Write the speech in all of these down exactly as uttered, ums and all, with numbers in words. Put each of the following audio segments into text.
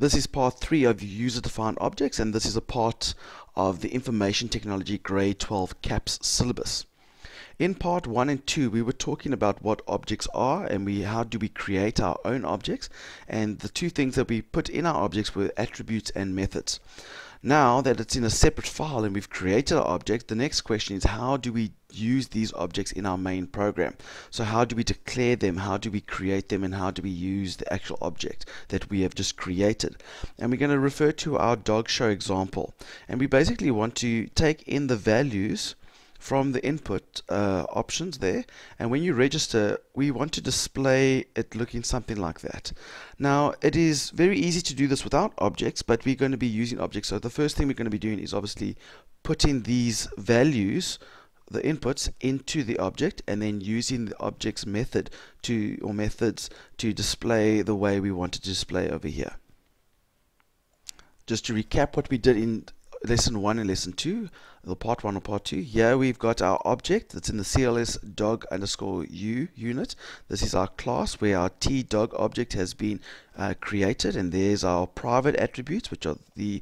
This is part three of user-defined objects, and this is a part of the Information Technology Grade twelve CAPS syllabus. In part one and two, we were talking about what objects are, and we how do we create our own objects, and the two things that we put in our objects were attributes and methods. Now that it's in a separate file and we've created our object, the next question is how do we use these objects in our main program? So how do we declare them, how do we create them, and how do we use the actual object that we have just created? And we're going to refer to our dog show example, and we basically want to take in the values from the input uh, options there, and when you register we want to display it looking something like that. Now it is very easy to do this without objects, but we're going to be using objects, so the first thing we're going to be doing is obviously putting these values, the inputs, into the object, and then using the object's method to or methods to display the way we want to display over here. Just to recap what we did in lesson one and lesson two, the part one or part two. Here we've got our object that's in the cls dog underscore u unit. This is our class where our TDog object has been uh, created, and there's our private attributes, which are the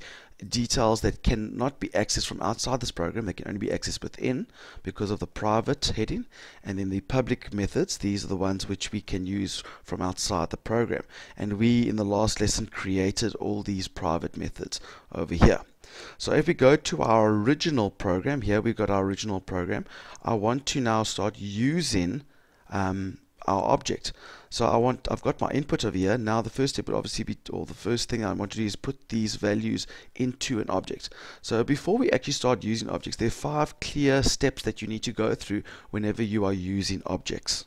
details that cannot be accessed from outside this program. They can only be accessed within because of the private heading. And then the public methods, these are the ones which we can use from outside the program. And we in the last lesson created all these private methods over here. So if we go to our original program, here we've got our original program, I want to now start using um, our object. So I want, I've got my input over here. Now the first step would obviously be, or the first thing I want to do is put these values into an object. So before we actually start using objects, there are five clear steps that you need to go through whenever you are using objects.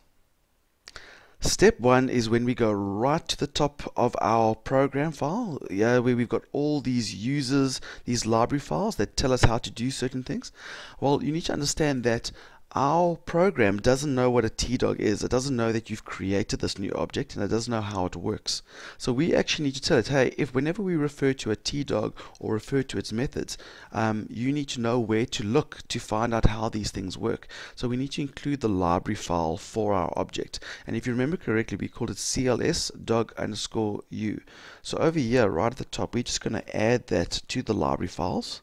Step one is when we go right to the top of our program file, yeah, where we've got all these users, these library files that tell us how to do certain things. Well, you need to understand that our program doesn't know what a TDog is. It doesn't know that you've created this new object, and it doesn't know how it works. So we actually need to tell it, hey, if whenever we refer to a TDog or refer to its methods, um, you need to know where to look to find out how these things work. So we need to include the library file for our object. And if you remember correctly, we called it cls dog underscore u. So over here, right at the top, we're just going to add that to the library files.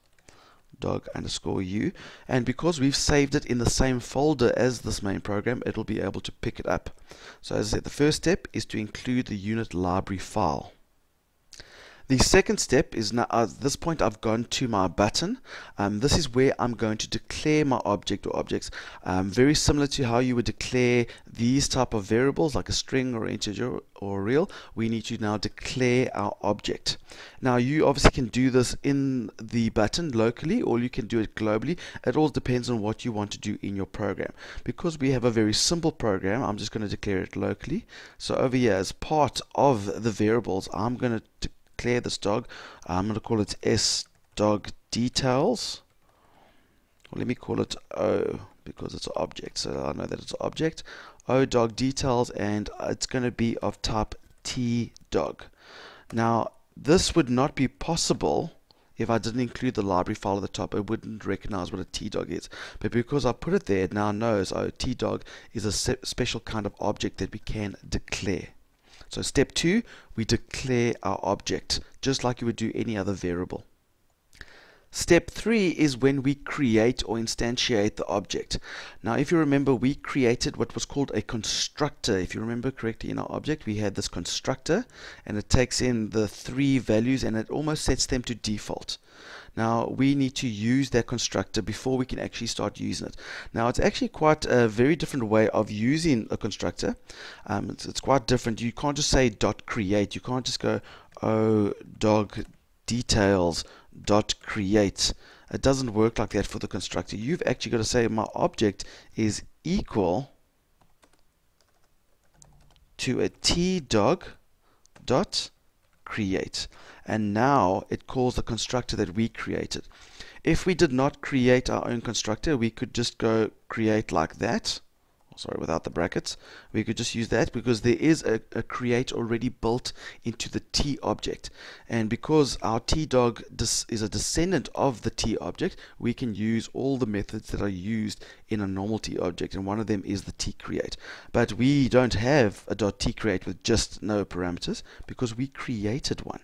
Dog underscore u, and because we've saved it in the same folder as this main program, it'll be able to pick it up. So as I said, the first step is to include the unit library file. The second step is, now at this point I've gone to my button. Um, this is where I'm going to declare my object or objects, um, very similar to how you would declare these type of variables like a string or integer or real. We need to now declare our object. Now you obviously can do this in the button locally, or you can do it globally. It all depends on what you want to do in your program. Because we have a very simple program, I'm just going to declare it locally. So over here, as part of the variables, I'm going to declare this dog. I'm going to call it s dog details. Well, let me call it O, because it's an object, so I know that it's an object. O dog details, and it's going to be of type T dog. Now this would not be possible if I didn't include the library file at the top. It wouldn't recognize what a TDog is, but because I put it there, it now knows, oh, TDog is a special kind of object that we can declare. So step two, we declare our object just like you would do any other variable. Step three is when we create or instantiate the object. Now if you remember, we created what was called a constructor. If you remember correctly, in our object we had this constructor, and it takes in the three values and it almost sets them to default. Now we need to use that constructor before we can actually start using it. Now it's actually quite a very different way of using a constructor. Um, it's, it's quite different. You can't just say dot create. You can't just go, oh, dog details dot create. It doesn't work like that for the constructor. You've actually got to say my object is equal to a TDog dot create, and now it calls the constructor that we created. If we did not create our own constructor, we could just go create like that. Sorry, without the brackets. We could just use that because there is a, a create already built into the T object. And because our TDog is a descendant of the T object, we can use all the methods that are used in a normal T object. And one of them is the T create. But we don't have a .T create with just no parameters because we created one.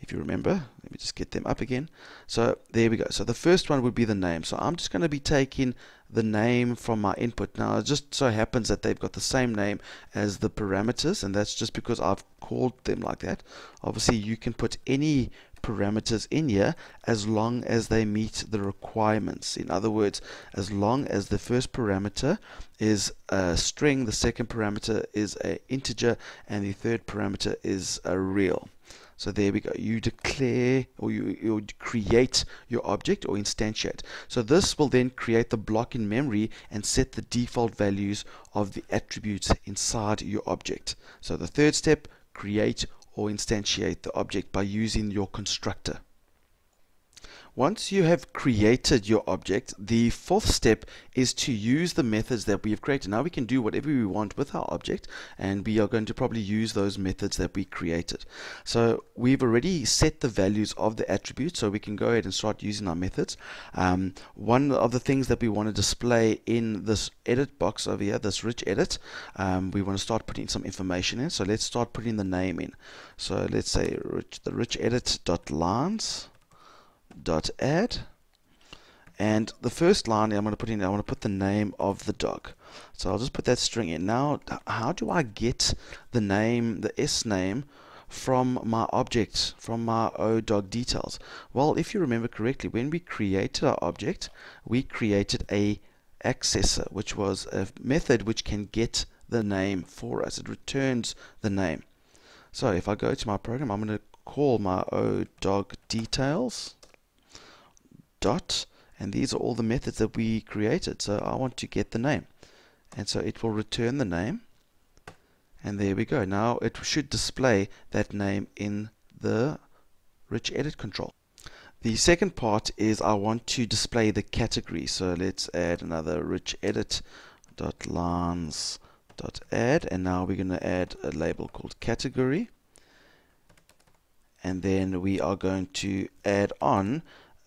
if you remember. Let me just get them up again. So there we go. So the first one would be the name. So I'm just going to be taking the name from my input. Now it just so happens that they've got the same name as the parameters, and that's just because I've called them like that. Obviously you can put any parameters in here as long as they meet the requirements. In other words, as long as the first parameter is a string, the second parameter is an integer, and the third parameter is a real. So there we go. You declare, or you, you create your object or instantiate. So this will then create the block in memory and set the default values of the attributes inside your object. So the third step, create or instantiate the object by using your constructor. Once you have created your object, the fourth step is to use the methods that we have created. Now we can do whatever we want with our object, and we are going to probably use those methods that we created. So we've already set the values of the attributes, so we can go ahead and start using our methods. Um, one of the things that we want to display in this edit box over here, this rich edit, um, we want to start putting some information in. So let's start putting the name in. So let's say rich, the rich edit dot lines. dot add, and the first line I'm going to put in, I want to put the name of the dog. So I'll just put that string in. Now how do I get the name, the S name, from my object, from my O dog details? Well, if you remember correctly, when we created our object, we created a accessor, which was a method which can get the name for us. It returns the name. So if I go to my program, I'm going to call my O dog details dot, and these are all the methods that we created. So I want to get the name, and so it will return the name, and there we go. Now it should display that name in the rich edit control. The second part is I want to display the category. So let's add another rich edit dot lines dot add, and now we're going to add a label called category, and then we are going to add on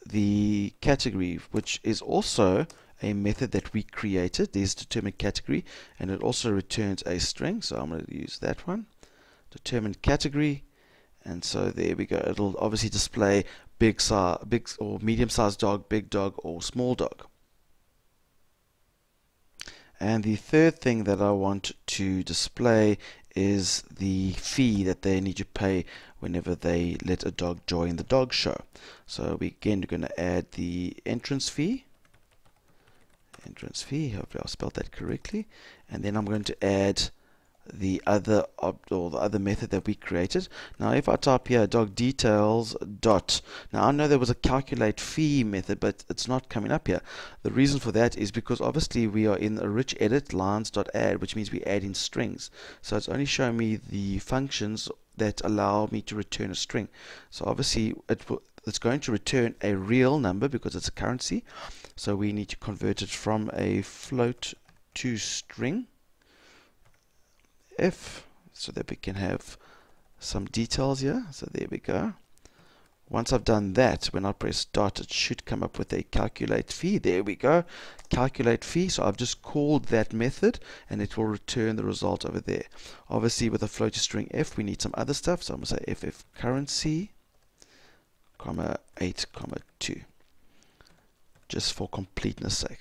the category, which is also a method that we created. There's determined category, and it also returns a string, so I'm going to use that one, determined category. And so there we go. It'll obviously display big size, big or medium sized dog, big dog, or small dog. And the third thing that I want to display is the fee that they need to pay whenever they let a dog join the dog show. So we again, we're going to add the entrance fee. Entrance fee, hopefully I spelled that correctly. And then I'm going to add the other ob or the other method that we created. Now if I type here dog details dot, now I know there was a calculate fee method, but it's not coming up here. The reason for that is because obviously we are in a rich edit lines dot add, which means we add in strings, so it's only showing me the functions that allow me to return a string. So obviously it will, it's going to return a real number because it's a currency, so we need to convert it from a float to string F, so that we can have some details here. So there we go. Once I've done that, when I press dot, it should come up with a calculate fee. There we go, calculate fee. So I've just called that method, and it will return the result over there. Obviously with a float to string F, we need some other stuff, so I'm going to say ff currency comma eight comma two, just for completeness sake.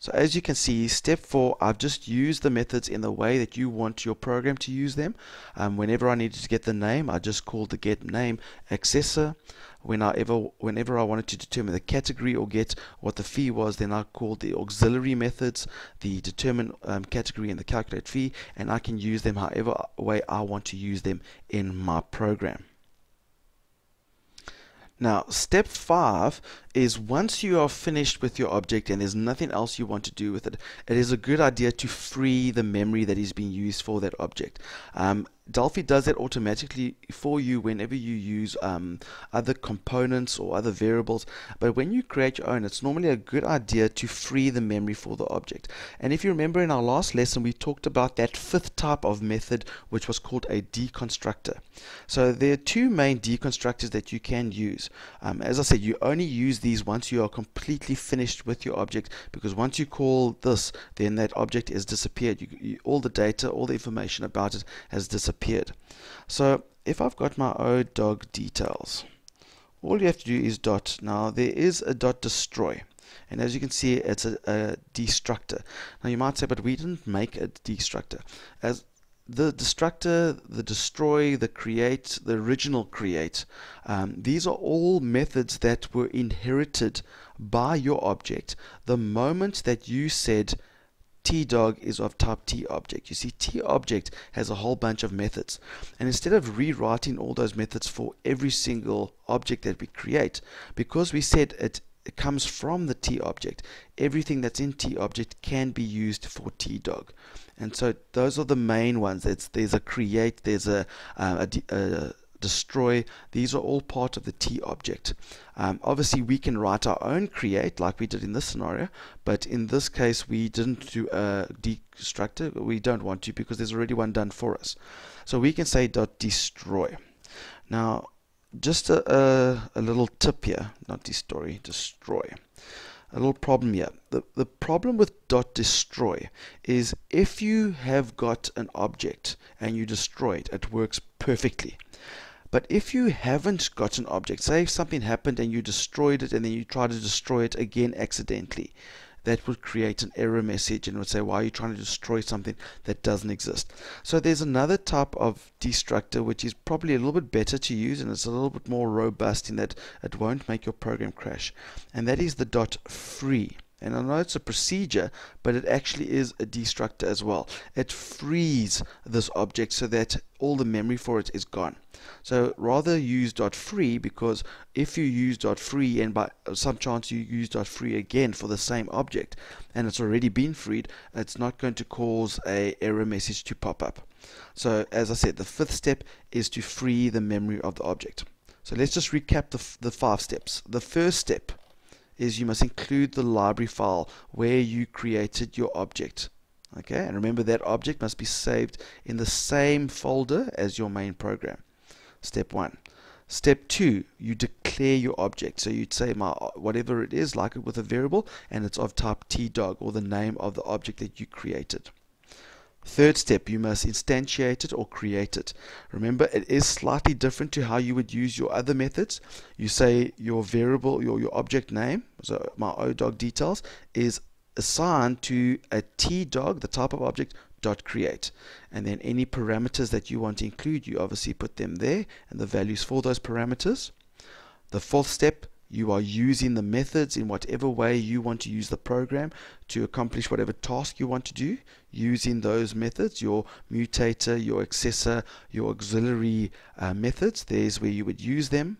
So as you can see, step four, I've just used the methods in the way that you want your program to use them. Um, whenever I needed to get the name, I just called the get name accessor. When I ever, whenever I wanted to determine the category or get what the fee was, then I called the auxiliary methods, the determine um, category and the calculate fee, and I can use them however way I want to use them in my program. Now step five is, once you are finished with your object and there's nothing else you want to do with it, it is a good idea to free the memory that is being used for that object. Um, Delphi does that automatically for you whenever you use um, other components or other variables, but when you create your own, it's normally a good idea to free the memory for the object. And if you remember in our last lesson, we talked about that fifth type of method, which was called a deconstructor. So there are two main deconstructors that you can use. Um, as I said, you only use these once you are completely finished with your object, because once you call this, then that object is disappeared. You, you, all the data, all the information about it has disappeared. So if I've got my O dog details, all you have to do is dot. Now there is a dot destroy, and as you can see, it's a, a destructor. Now you might say, but we didn't make a destructor. As the destructor, the destroy, the create, the original create, um, these are all methods that were inherited by your object the moment that you said T dog is of type T object. You see, T object has a whole bunch of methods, and instead of rewriting all those methods for every single object that we create, because we said it It comes from the T object, everything that's in T object can be used for T dog. And so those are the main ones. It's, there's a create, there's a, uh, a, a destroy. These are all part of the T object. Um, obviously we can write our own create like we did in this scenario, but in this case we didn't do a destructor. We don't want to, because there's already one done for us. So we can say dot destroy. Now just a, a, a little tip here, not destroy, destroy. A little problem here. The, the problem with dot destroy is if you have got an object and you destroy it, it works perfectly. But if you haven't got an object, say if something happened and you destroyed it and then you try to destroy it again accidentally, that would create an error message and would say, why are you trying to destroy something that doesn't exist? So there's another type of destructor which is probably a little bit better to use, and it's a little bit more robust in that it won't make your program crash, and that is the dot free. And I know it's a procedure, but it actually is a destructor as well. It frees this object so that all the memory for it is gone. So rather use .free, because if you use .free and by some chance you use .free again for the same object and it's already been freed, it's not going to cause a error message to pop up. So as I said, the fifth step is to free the memory of the object. So let's just recap the, the five steps. The first step is you must include the library file where you created your object. Okay, and remember that object must be saved in the same folder as your main program. Step one. Step two, you declare your object. So you'd say my whatever it is, like it with a variable, and it's of type T dog, or the name of the object that you created. Third step, you must instantiate it or create it. Remember, it is slightly different to how you would use your other methods. You say your variable, your, your object name, so my O dog details, is assigned to a T dog, the type of object, dot create. And then any parameters that you want to include, you obviously put them there, and the values for those parameters. The fourth step, you are using the methods in whatever way you want to use the program to accomplish whatever task you want to do using those methods, your mutator, your accessor, your auxiliary uh, methods. There's where you would use them.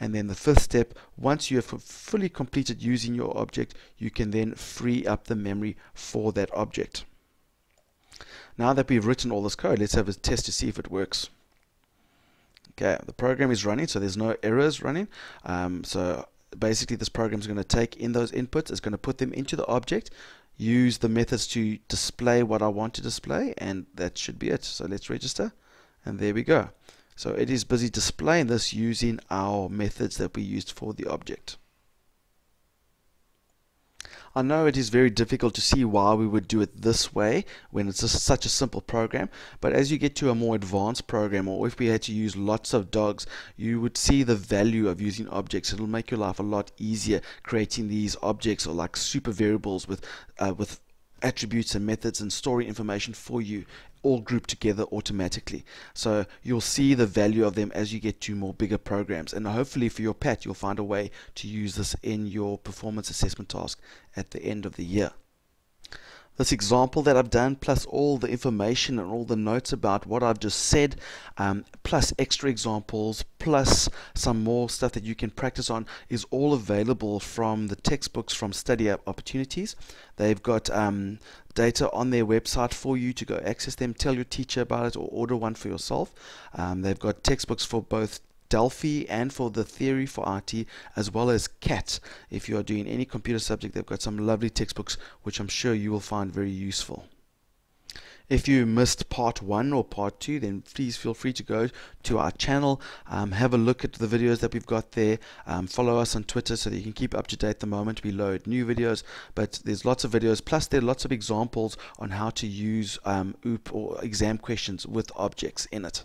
And then the fifth step, once you have fully completed using your object, you can then free up the memory for that object. Now that we've written all this code, let's have a test to see if it works. Okay, the program is running, so there's no errors running. Um, so basically this program is going to take in those inputs, it's going to put them into the object, use the methods to display what I want to display, and that should be it. So let's register, and there we go. So it is busy displaying this using our methods that we used for the object. I know it is very difficult to see why we would do it this way when it's just such a simple program, but as you get to a more advanced program, or if we had to use lots of dogs, you would see the value of using objects. It'll make your life a lot easier creating these objects, or like super variables with uh, with attributes and methods and storing information for you, all grouped together automatically. So you'll see the value of them as you get to more bigger programs, and hopefully for your P A T you'll find a way to use this in your performance assessment task at the end of the year. This example that I've done, plus all the information and all the notes about what I've just said, um, plus extra examples, plus some more stuff that you can practice on, is all available from the textbooks from Study Opportunities. They've got um, data on their website for you to go access them, tell your teacher about it, or order one for yourself. Um, they've got textbooks for both Delphi and for the theory for I T, as well as C A T. If you are doing any computer subject, they've got some lovely textbooks which I'm sure you will find very useful. If you missed part one or part two, then please feel free to go to our channel, um, have a look at the videos that we've got there, um, follow us on Twitter so that you can keep up to date the moment we load new videos. But there's lots of videos, plus there are lots of examples on how to use um, O O P or exam questions with objects in it.